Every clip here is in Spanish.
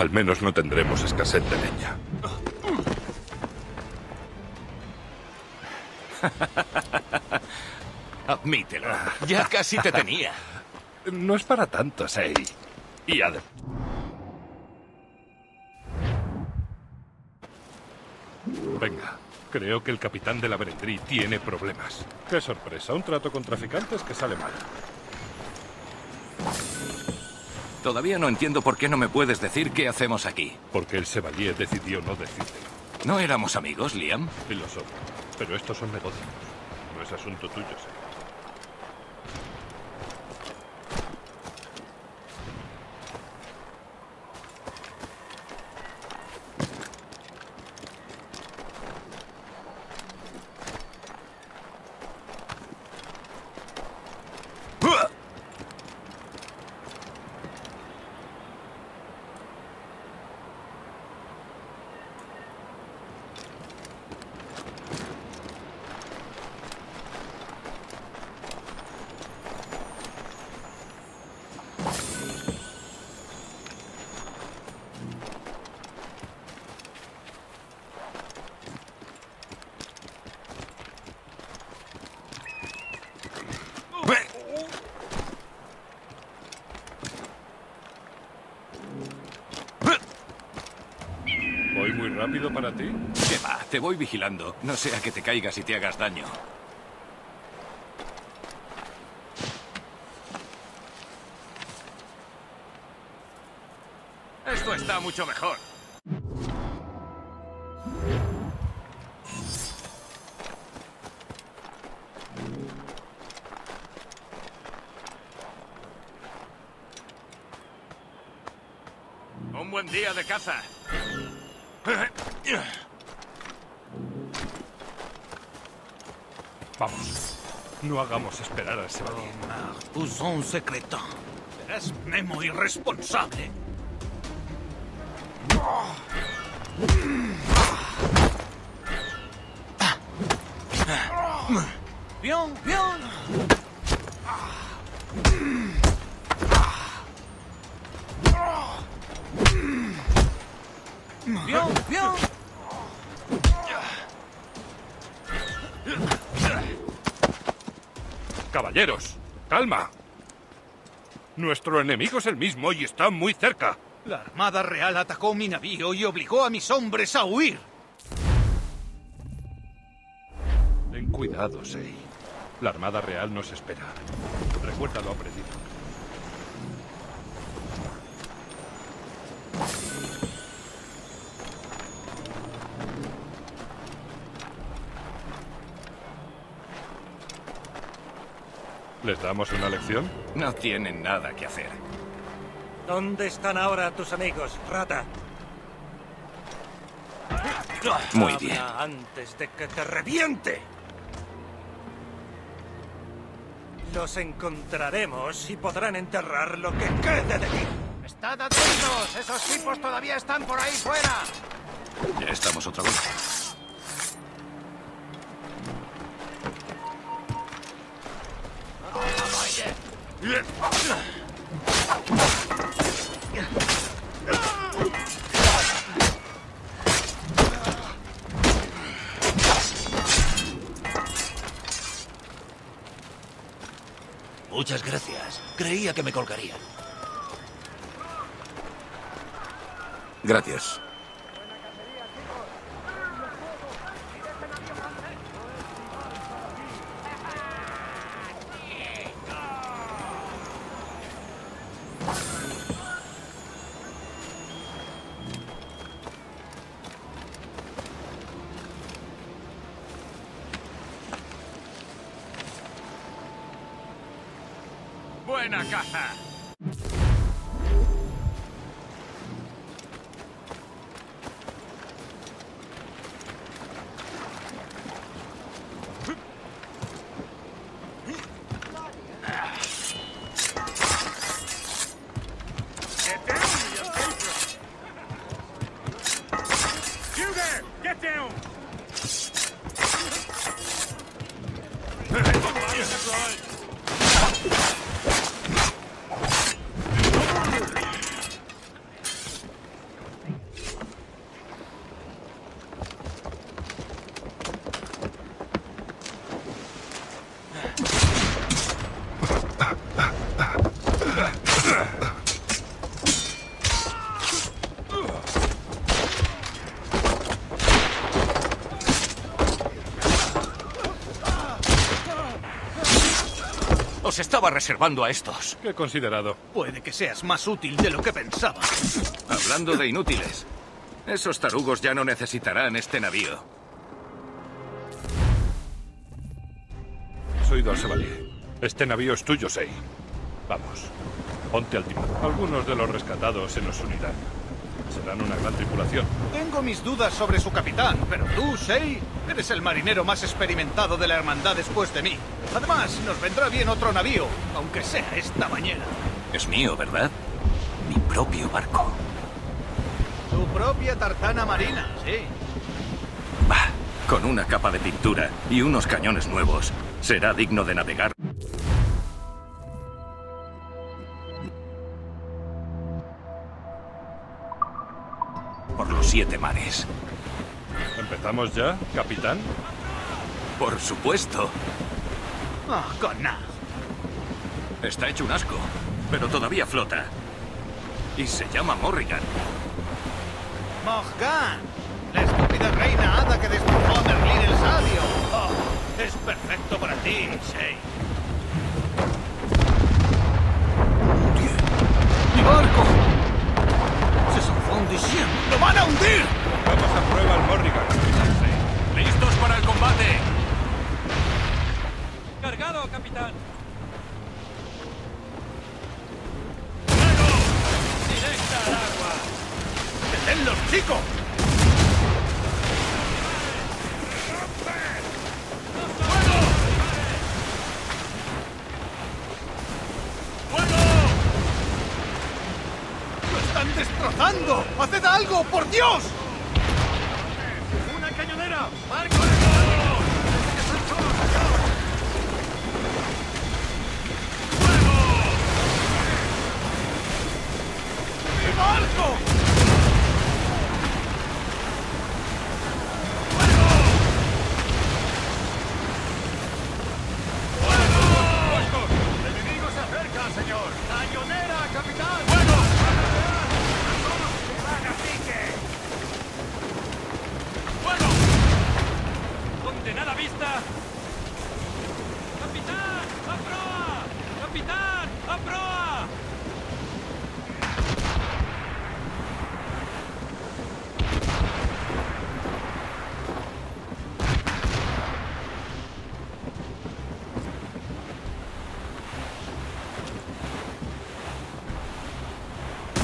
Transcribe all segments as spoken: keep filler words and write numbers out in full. Al menos no tendremos escasez de leña. Admítelo, ya casi te tenía. No es para tanto, Shay. Y además... Venga, creo que el capitán de la Vérendrye tiene problemas. Qué sorpresa, un trato con traficantes que sale mal. Todavía no entiendo por qué no me puedes decir qué hacemos aquí. Porque el Chevalier decidió no decírtelo. ¿No éramos amigos, Liam? Sí lo somos, pero estos son negocios. No es asunto tuyo, Shay. ¿Rápido para ti? ¿Qué va? Te voy vigilando. No sea que te caigas y te hagas daño. Esto está mucho mejor. Un buen día de caza. Vamos, no hagamos esperar a ese balón. Tú son un secreto. Eres memo irresponsable. Pion, pion. ¡Pion! ¡Pion! Caballeros, calma. Nuestro enemigo es el mismo y está muy cerca. La Armada Real atacó mi navío y obligó a mis hombres a huir. Ten cuidado, Shay. La Armada Real nos espera. Recuerda lo aprendido. ¿Les damos una lección? No tienen nada que hacer. ¿Dónde están ahora tus amigos, rata? Muy bien. Habla antes de que te reviente. Los encontraremos y podrán enterrar lo que quede de ti. ¡Estad atentos! ¡Esos tipos todavía están por ahí fuera! Ya estamos otra vez. Muchas gracias. Creía que me colgarían. Gracias. ¡Buena caza! estaba reservando a estos. ¿Qué he considerado? Puede que seas más útil de lo que pensaba. Hablando de inútiles, esos tarugos ya no necesitarán este navío. Soy del Chevalier. Este navío es tuyo, Shay. Vamos, ponte al timón. Algunos de los rescatados se nos unirán. Serán una gran tripulación. Tengo mis dudas sobre su capitán, pero tú, Shay, eres el marinero más experimentado de la hermandad después de mí. Además, nos vendrá bien otro navío, aunque sea esta bañera. Es mío, ¿verdad? Mi propio barco. Tu propia tartana marina, sí. Bah, con una capa de pintura y unos cañones nuevos, será digno de navegar. Por los siete mares. ¿Empezamos ya, capitán? Por supuesto. Oh, Connor. Está hecho un asco, pero todavía flota. Y se llama Morrigan. ¡Morrigan! La estúpida reina hada que destruyó a Merlín el sabio. Oh, es perfecto para ti, Shay. ¡Mi barco! ¡Lo van a hundir! Vamos a prueba al Morrigan. ¡Listos para el combate! ¡Cargado, capitán! ¡Claro! ¡Directa al agua! ¡Deténlos, chicos! ¡Destrozando! ¡Haced algo, por Dios! ¡Una cañonera! ¡Marco! ¡Fuego! ¡Mi barco! ¡Fuego! ¡Fuego! ¡El enemigo se acerca, señor! ¡Cañonera, capitán! ¡Fuego! ¡A la vista! ¡Capitán! ¡A proa! ¡Capitán! ¡A proa!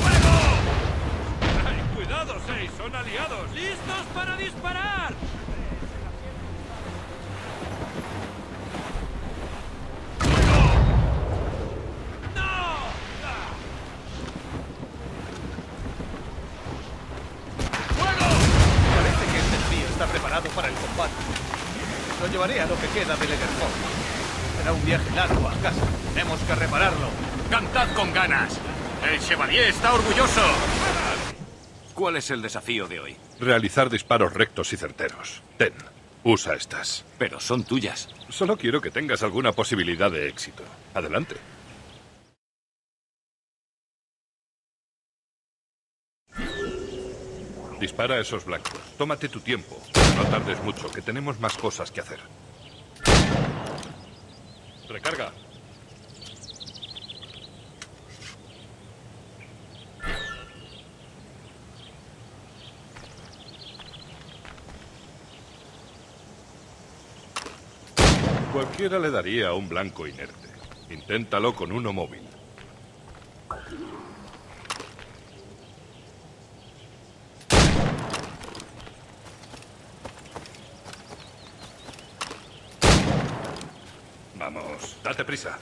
¡Fuego! ¡Ay, cuidado, seis! ¡Son aliados! ¡Listos para disparar! Llevaría lo que queda de Lederfock. Será un viaje largo a casa. Tenemos que repararlo. ¡Cantad con ganas! ¡El Chevalier está orgulloso! ¿Cuál es el desafío de hoy? Realizar disparos rectos y certeros. Ten, usa estas. Pero son tuyas. Solo quiero que tengas alguna posibilidad de éxito. Adelante. Dispara a esos blancos. Tómate tu tiempo. No tardes mucho, que tenemos más cosas que hacer. Recarga. Cualquiera le daría a un blanco inerte. Inténtalo con uno móvil. Vamos, date prisa.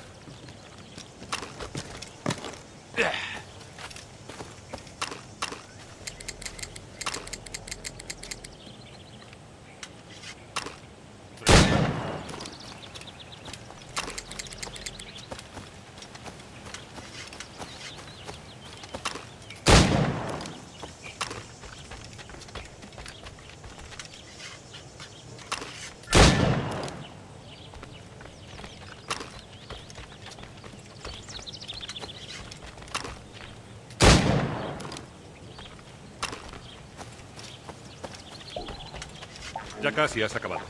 Ya casi has acabado.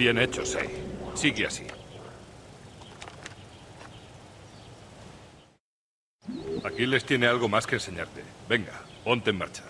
Bien hecho, Shay. Sigue así. Aquiles tiene algo más que enseñarte. Venga, ponte en marcha.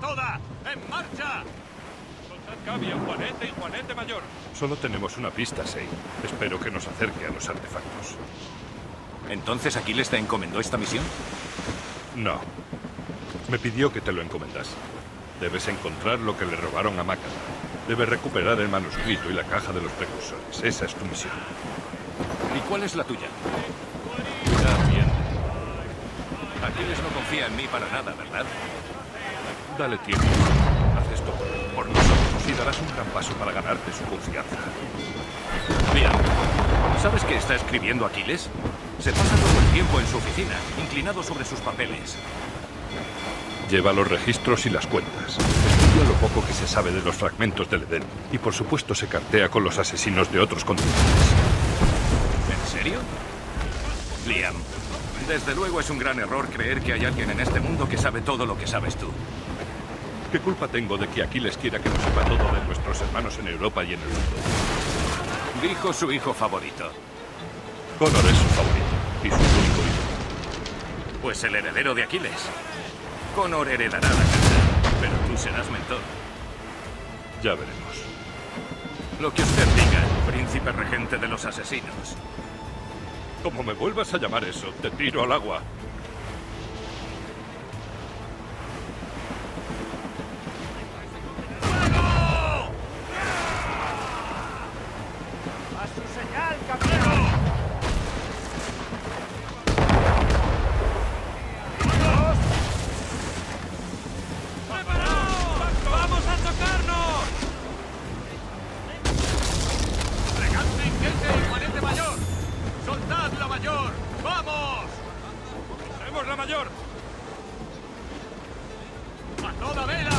Toda, en marcha. Soltad Cavi a Juanete y Juanete Mayor. Solo tenemos una pista, Shay. Espero que nos acerque a los artefactos. ¿Entonces Aquiles te encomendó esta misión? No. Me pidió que te lo encomendase. Debes encontrar lo que le robaron a Maca. Debes recuperar el manuscrito y la caja de los precursores. Esa es tu misión. ¿Y cuál es la tuya? También. Aquiles no confía en mí para nada, ¿verdad? Dale tiempo. Haz esto por nosotros y darás un gran paso para ganarte su confianza. Mira, ¿sabes qué está escribiendo Aquiles? Se pasa todo el tiempo en su oficina, inclinado sobre sus papeles. Lleva los registros y las cuentas. Estudia lo poco que se sabe de los fragmentos del Edén. Y por supuesto se cartea con los asesinos de otros continentes. ¿En serio? Liam, desde luego es un gran error creer que hay alguien en este mundo que sabe todo lo que sabes tú. ¿Qué culpa tengo de que Aquiles quiera que lo sepa todo de nuestros hermanos en Europa y en el mundo? Dijo su hijo favorito. Connor es su favorito y su único hijo. Pues el heredero de Aquiles. Connor heredará la casa, pero tú serás mentor. Ya veremos. Lo que usted diga, príncipe regente de los asesinos. Como me vuelvas a llamar eso, te tiro al agua. ¡A toda vela!